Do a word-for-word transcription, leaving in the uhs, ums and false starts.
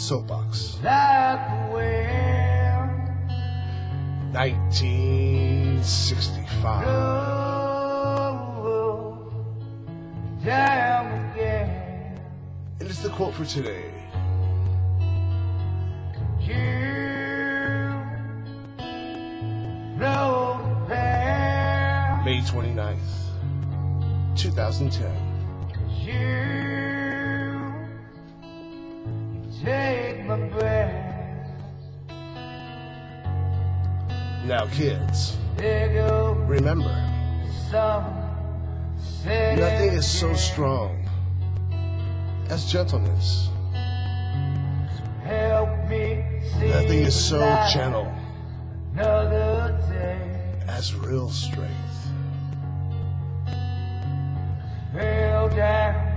Soapbox. That where nineteen sixty-five. Damn again. And it's the quote for today. May twenty-ninth, two thousand ten. Take my breath. Now, kids, remember, nothing is so strong as gentleness. Nothing is so gentle as real strength. Down.